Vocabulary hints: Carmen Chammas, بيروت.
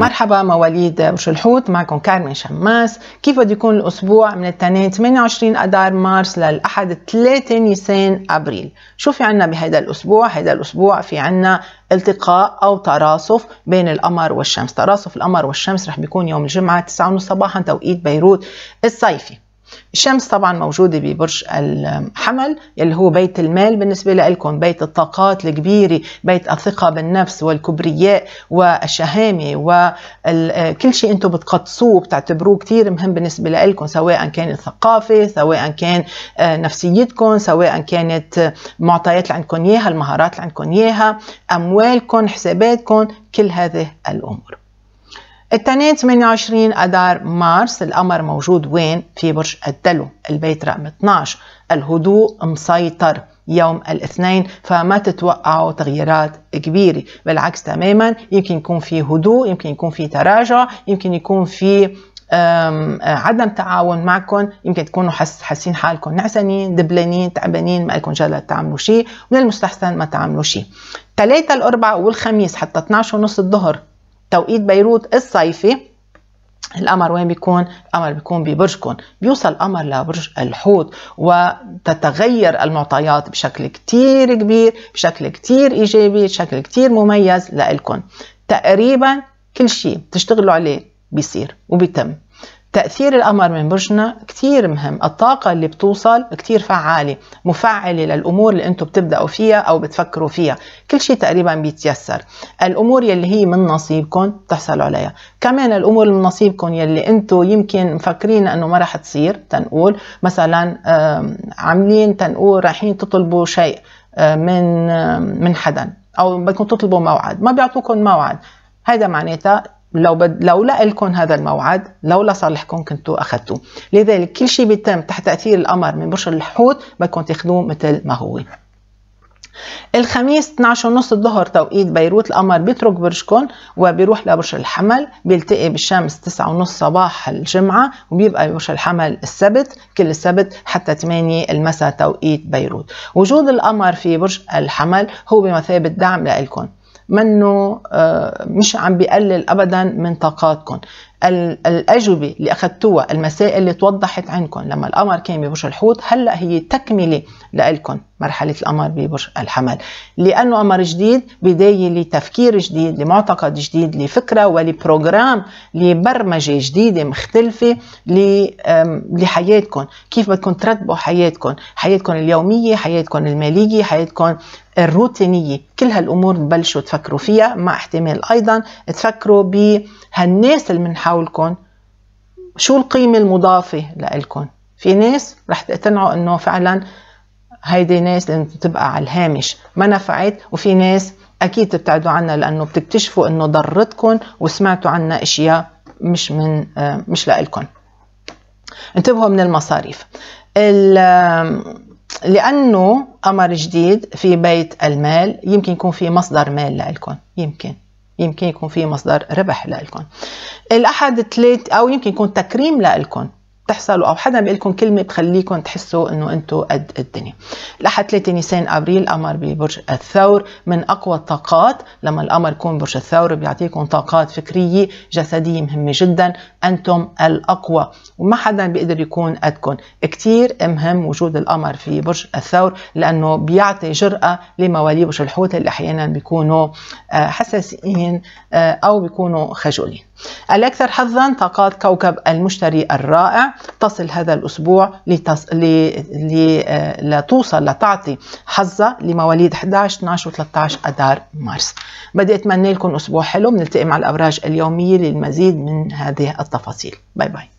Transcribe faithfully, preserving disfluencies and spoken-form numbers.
مرحبا مواليد برج الحوت، معكم كارمن شماس. كيف بده يكون الاسبوع من الاثنين ثمانية وعشرين اذار مارس للاحد ثلاثة نيسان ابريل؟ شو في عنا بهذا الاسبوع؟ هذا الاسبوع في عنا التقاء او تراصف بين القمر والشمس. تراصف القمر والشمس رح بيكون يوم الجمعه تسعة وثلاثين صباحا توقيت بيروت الصيفي. الشمس طبعا موجودة ببرج الحمل اللي هو بيت المال بالنسبة لكم، بيت الطاقات الكبيرة، بيت الثقة بالنفس والكبرياء والشهامة وكل شيء انتم بتقدسوه بتعتبروه كتير مهم بالنسبة لكم، سواء كان الثقافة، سواء كان نفسيتكم، سواء كانت معطيات اللي عندكم اياها، المهارات اللي عندكم اياها، اموالكم، حساباتكم، كل هذه الامور. التاني ثمانية وعشرين اذار مارس القمر موجود وين؟ في برج الدلو، البيت رقم اثنعش. الهدوء مسيطر يوم الاثنين، فما تتوقعوا تغييرات كبيره، بالعكس تماما، يمكن يكون في هدوء، يمكن يكون في تراجع، يمكن يكون في عدم تعاون معكم، يمكن تكونوا حاسين حالكم نعسانين، دبلانين، تعبانين، ما لكم جلد تعملوا شيء، من المستحسن ما تعملوا شيء. ثلاثة الاربعاء والخميس حتى اثنعش وثلاثين الظهر توقيت بيروت الصيفي القمر وين بيكون؟ القمر بيكون ببرجكم، بيوصل القمر لبرج الحوت وتتغير المعطيات بشكل كتير كبير، بشكل كتير ايجابي، بشكل كتير مميز لإلكم. تقريبا كل شيء بتشتغلوا عليه بيصير وبيتم. تأثير القمر من برجنا كتير مهم، الطاقة اللي بتوصل كتير فعالة، مفعلة للأمور اللي انتم بتبدأوا فيها أو بتفكروا فيها، كل شيء تقريبا بيتيسر. الأمور يلي هي من نصيبكم بتحصلوا عليها، كمان الأمور اللي من نصيبكم يلي انتم يمكن مفكرين أنه ما رح تصير، تنقول مثلا عاملين، تنقول رايحين تطلبوا شيء من من حدا أو بدكم تطلبوا موعد، ما بيعطوكم موعد، هذا معناتها لو بد... لو لا لكم هذا الموعد، لو لصالحكم كنتوا اخذتوه، لذلك كل شيء بيتم تحت تاثير القمر من برج الحوت بدكم تاخذوه مثل ما هو. الخميس اثنعش وثلاثين الظهر توقيت بيروت القمر بيترك برجكم وبيروح لبرج الحمل، بيلتقي بالشمس تسعة وثلاثين صباح الجمعه وبيبقى برج الحمل السبت، كل السبت حتى ثمانية المساء توقيت بيروت. وجود القمر في برج الحمل هو بمثابه دعم لكم، منه مش عم بيقلل ابدا من طاقاتكم. الاجوبه اللي اخذتوها، المسائل اللي توضحت عندكم لما القمر كان ببرج الحوت، هلا هي تكمله لإلكم مرحله القمر ببرج الحمل، لانه قمر جديد، بدايه لتفكير جديد، لمعتقد جديد، لفكره ولبروجرام، لبرمجه جديده مختلفه لحياتكم، كيف بدكم ترتبوا حياتكم، حياتكم اليوميه، حياتكم الماليه، حياتكم الروتينيه، كل هالامور تبلشوا تفكروا فيها، مع احتمال ايضا تفكروا بهالناس اللي من حولكم، شو القيمه المضافه لإلكم. في ناس رح تقتنعوا انه فعلا هيدي ناس لازم تبقى على الهامش، ما نفعت، وفي ناس اكيد تبتعدوا عنها لانه بتكتشفوا انه ضرتكم وسمعتوا عنها اشياء مش من مش لإلكم. انتبهوا من المصاريف، لانه قمر جديد في بيت المال، يمكن يكون في مصدر مال لإلكم، يمكن يمكن يكون في مصدر ربح لإلكم. الأحد ثلاث أو يمكن يكون تكريم لإلكم، تحصلوا أو حدا بيقول لكم كلمة بتخليكم تحسوا إنه أنتم قد الدنيا. الأحد ثلاثة نيسان أبريل القمر ببرج الثور، من أقوى الطاقات لما القمر يكون برج الثور، بيعطيكم طاقات فكرية جسدية مهمة جدا، أنتم الأقوى وما حدا بيقدر يكون قدكم. كتير مهم وجود القمر في برج الثور لأنه بيعطي جرأة لمواليد برج الحوت اللي أحيانا بيكونوا حساسين أو بيكونوا خجولين. الأكثر حظا طاقات كوكب المشتري الرائع، تصل هذا الأسبوع لتص... ل... ل... لتوصل لتعطي حظة لمواليد احدعش اثنعش وثلاثطعش أذار مارس. بدي أتمنى لكم أسبوع حلو، بنلتقي مع الأبراج اليومية للمزيد من هذه التفاصيل. باي باي.